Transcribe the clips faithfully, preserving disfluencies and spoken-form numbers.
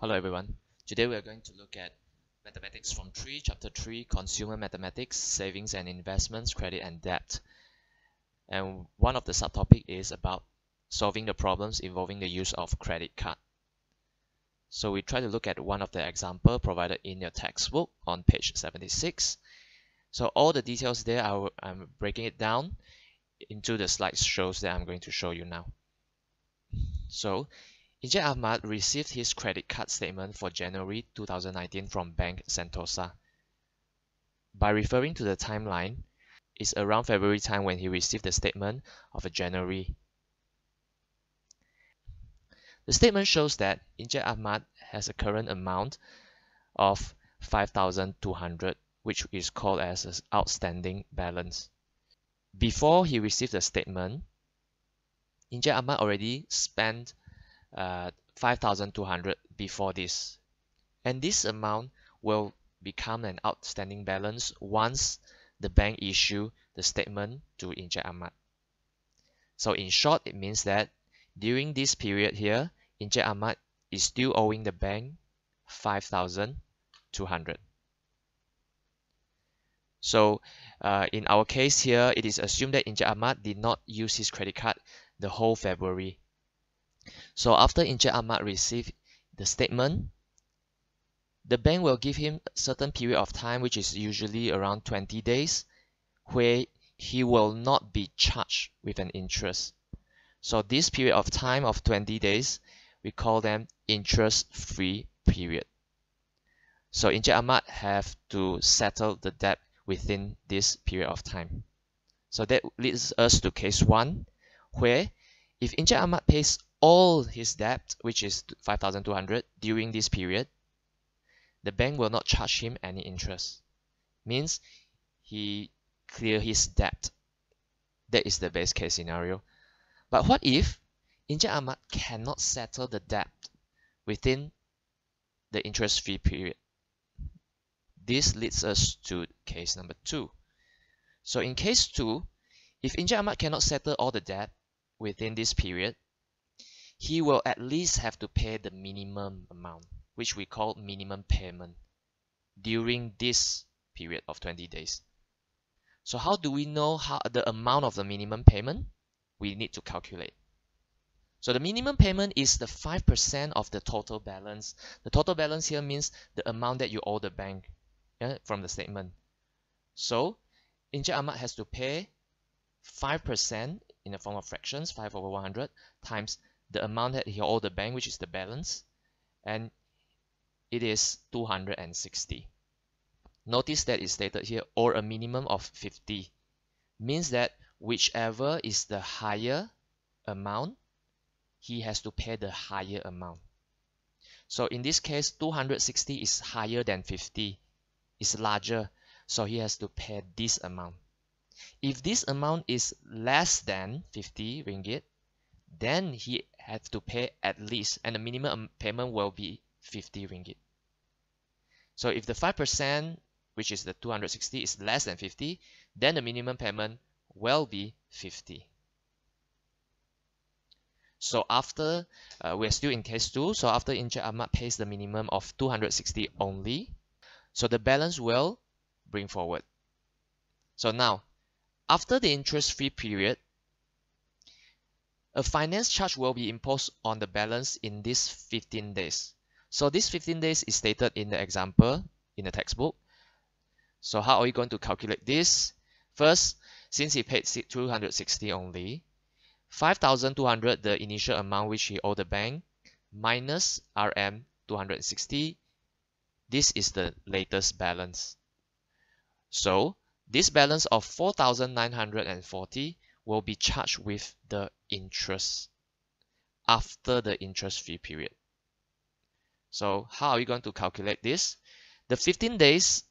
Hello everyone. Today we are going to look at mathematics from three, chapter three, consumer mathematics, savings and investments, credit and debt. And one of the subtopic is about solving the problems involving the use of credit card. So we try to look at one of the example provided in your textbook on page seventy-six. So all the details there, I I'm breaking it down into the slide shows that I'm going to show you now. So Injay Ahmad received his credit card statement for January two thousand nineteen from Bank Sentosa. By referring to the timeline, it's around February time when he received the statement of January. The statement shows that Injay Ahmad has a current amount of five thousand two hundred, which is called as an outstanding balance. Before he received the statement, Injay Ahmad already spent Uh, five thousand two hundred before this, and this amount will become an outstanding balance once the bank issue the statement to Injay Ahmad. So in short, it means that during this period here, Injay Ahmad is still owing the bank five thousand two hundred. So uh, in our case here, it is assumed that Injay Ahmad did not use his credit card the whole February. So after Injay Ahmad received the statement, the bank will give him a certain period of time, which is usually around twenty days, where he will not be charged with an interest. So this period of time of twenty days, we call them interest-free period. So Injay Ahmad have to settle the debt within this period of time. So that leads us to case one, where if Injay Ahmad pays all his debt, which is five thousand two hundred, during this period, the bank will not charge him any interest. Means he clear his debt. That is the best case scenario. But what if Injay Ahmad cannot settle the debt within the interest-free period? This leads us to case number two. So in case two, if Injay Ahmad cannot settle all the debt within this period, he will at least have to pay the minimum amount, which we call minimum payment, during this period of twenty days. So how do we know how the amount of the minimum payment? We need to calculate. So the minimum payment is the five percent of the total balance. The total balance here means the amount that you owe the bank, yeah, from the statement. So Injay Ahmad has to pay five percent in the form of fractions, five over one hundred, times the amount that he owed the bank, which is the balance, and it is two hundred sixty. Notice that it's stated here, or a minimum of fifty. Means that whichever is the higher amount, he has to pay the higher amount. So in this case, two hundred sixty is higher than fifty, it's larger, so he has to pay this amount. If this amount is less than fifty ringgit, then he has to pay at least, and the minimum payment will be fifty ringgit. So if the five percent, which is the two hundred sixty, is less than fifty, then the minimum payment will be fifty. So after, uh, we are still in case two, so after Injay Ahmad pays the minimum of two hundred sixty only, so the balance will bring forward. So now, after the interest-free period, a finance charge will be imposed on the balance in these fifteen days. So this fifteen days is stated in the example in the textbook. So how are we going to calculate this? First, since he paid two hundred sixty only, five thousand two hundred, the initial amount which he owed the bank, minus R M two hundred sixty. This is the latest balance. So this balance of four thousand nine hundred forty will be charged with the interest after the interest-free period. So how are we going to calculate this? The fifteen days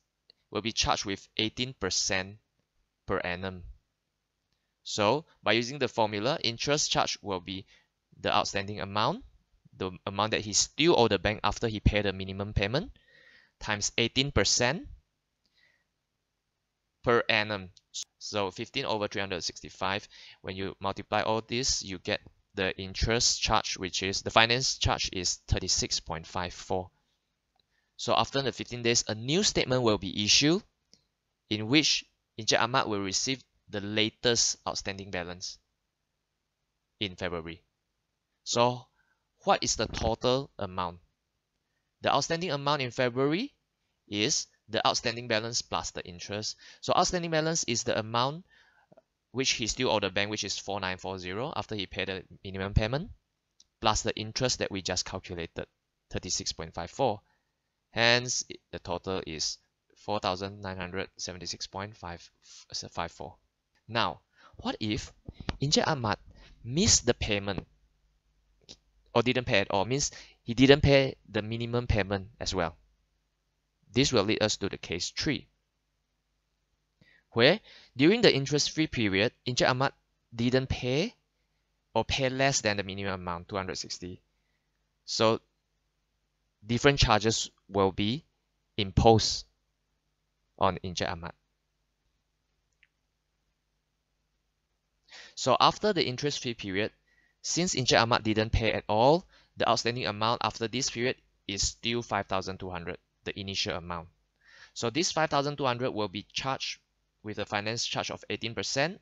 will be charged with eighteen percent per annum. So by using the formula, interest charge will be the outstanding amount, the amount that he still owed the bank after he paid the minimum payment, times eighteen percent per annum. So fifteen over three hundred sixty-five, when you multiply all this, you get the interest charge, which is the finance charge, is thirty-six point five four. So after the fifteen days, a new statement will be issued in which Injay Ahmad will receive the latest outstanding balance in February. So what is the total amount? The outstanding amount in February is the outstanding balance plus the interest. So outstanding balance is the amount which he still owed the bank, which is four thousand nine hundred forty after he paid the minimum payment, plus the interest that we just calculated, thirty-six point five four. Hence, the total is four thousand nine hundred seventy-six point five four. Now, what if Injay Ahmad missed the payment or didn't pay at all? Means he didn't pay the minimum payment as well. This will lead us to the case three, where during the interest-free period, Injay Ahmad didn't pay or pay less than the minimum amount, two hundred sixty. So different charges will be imposed on Injay Ahmad. So after the interest-free period, since Injay Ahmad didn't pay at all, the outstanding amount after this period is still five thousand two hundred, the initial amount. So this five thousand two hundred will be charged with a finance charge of eighteen percent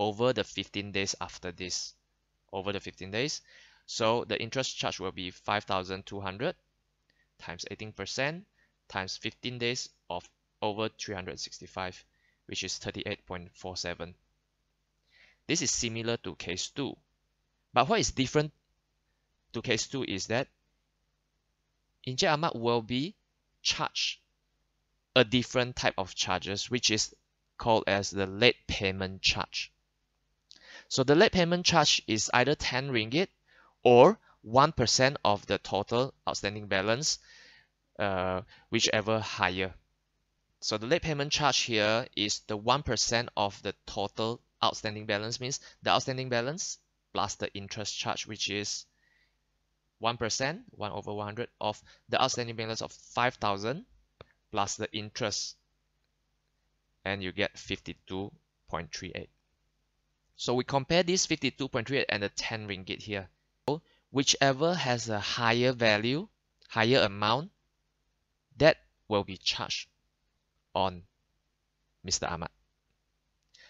over the fifteen days after this, over the fifteen days. So the interest charge will be five thousand two hundred times eighteen percent times fifteen days of over three hundred sixty-five, which is thirty-eight point four seven. This is similar to case two. But what is different to case two is that Injay Ahmad will be charged a different type of charges, which is called as the late payment charge. So the late payment charge is either ten ringgit or one percent of the total outstanding balance, uh, whichever higher. So the late payment charge here is the one percent of the total outstanding balance, means the outstanding balance plus the interest charge, which is one percent, one over one hundred, of the outstanding balance of five thousand plus the interest, and you get fifty-two point three eight. So we compare this fifty-two point three eight and the ten ringgit here. So whichever has a higher value, higher amount, that will be charged on Mister Ahmad.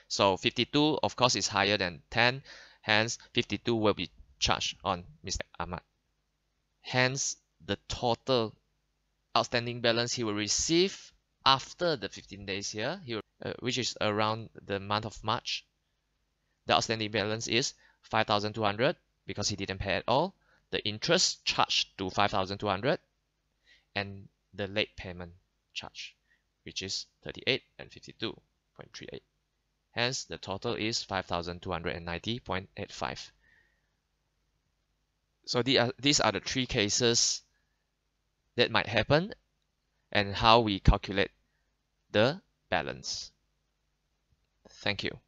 So fifty-two, of course, is higher than ten. Hence, fifty-two will be charged on Mister Ahmad. Hence, the total outstanding balance he will receive after the fifteen days here, he will, uh, which is around the month of March. The outstanding balance is five thousand two hundred because he didn't pay at all. The interest charged to five thousand two hundred and the late payment charge, which is thirty-eight and fifty-two point three eight. Hence, the total is five thousand two hundred ninety point eight five. So the, uh, these are the three cases that might happen and how we calculate the balance. Thank you.